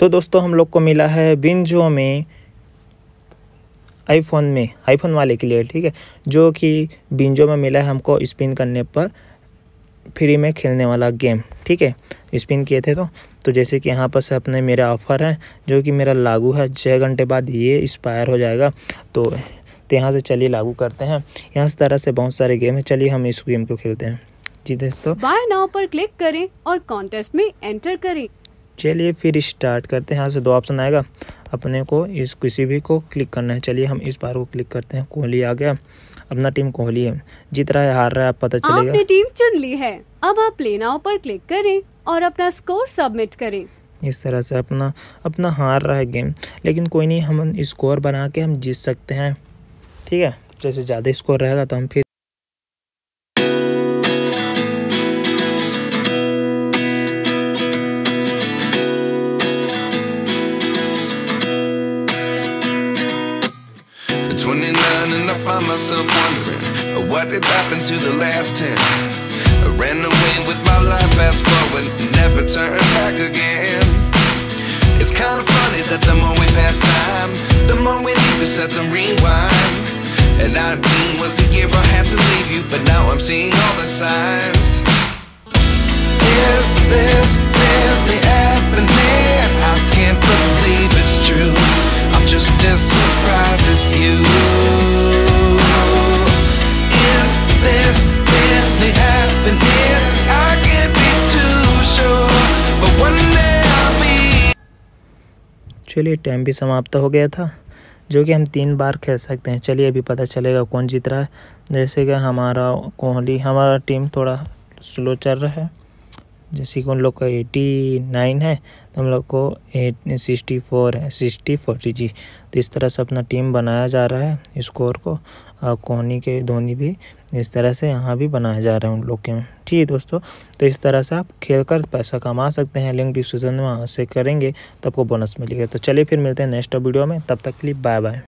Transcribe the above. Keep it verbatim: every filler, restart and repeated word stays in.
तो दोस्तों हम लोग को मिला है बिंजो में आईफोन में आईफोन वाले के लिए, ठीक है, जो कि बिंजो में मिला है हमको स्पिन करने पर फ्री में खेलने वाला गेम, ठीक है। स्पिन किए थे तो तो जैसे कि यहाँ पर से अपने मेरा ऑफ़र है जो कि मेरा लागू है, छः घंटे बाद ये एक्सपायर हो जाएगा। तो यहाँ से चलिए लागू करते हैं। यहाँ इस तरह से बहुत सारे गेम है, चलिए हम इस गेम को खेलते हैं। जी दोस्तों, बाय नाउ पर क्लिक करें और कॉन्टेस्ट में एंटर करें। चलिए फिर स्टार्ट करते हैं। यहाँ से दो ऑप्शन आएगा, अपने को इस किसी भी को क्लिक करना है। चलिए हम इस बार को क्लिक करते हैं। कोहली आ गया, अपना टीम कोहली है, जीत रहा है हार रहा है पता चलेगा। आपने टीम चुन ली है, अब आप प्ले नाउ पर क्लिक करें और अपना स्कोर सबमिट करें। इस तरह से अपना अपना हार रहा है गेम, लेकिन कोई नहीं, हम स्कोर बना के हम जीत सकते हैं, ठीक है। जैसे ज़्यादा स्कोर रहेगा तो हम फिर And nineteen was the year I had to leave you, but now I'm seeing all the signs. Is this really happening? I can't believe it's true. I'm just as surprised as you. Is this really happening? I can't be too sure, but one day I'll be. चलिए time भी समाप्त हो गया था, जो कि हम तीन बार खेल सकते हैं। चलिए अभी पता चलेगा कौन जीत रहा है। जैसे कि हमारा कोहली, हमारा टीम थोड़ा स्लो चल रहा है। जैसे कि उन लोग का एटी नाइन है तो हम लोग को सिक्सटी फोर है, सिक्सटी फोर्टी जी। तो इस तरह से अपना टीम बनाया जा रहा है स्कोर को, और कोहली के धोनी भी इस तरह से यहाँ भी बनाया जा रहा है उन लोग के में, ठीक है दोस्तों। तो इस तरह से आप खेल कर पैसा कमा सकते हैं। लिंक डिस्क्रिप्शन में वहाँ से करेंगे तो आपको बोनस मिलेगा। तो चलिए फिर मिलते हैं नेक्स्ट वीडियो में, तब तक के लिए बाय बाय।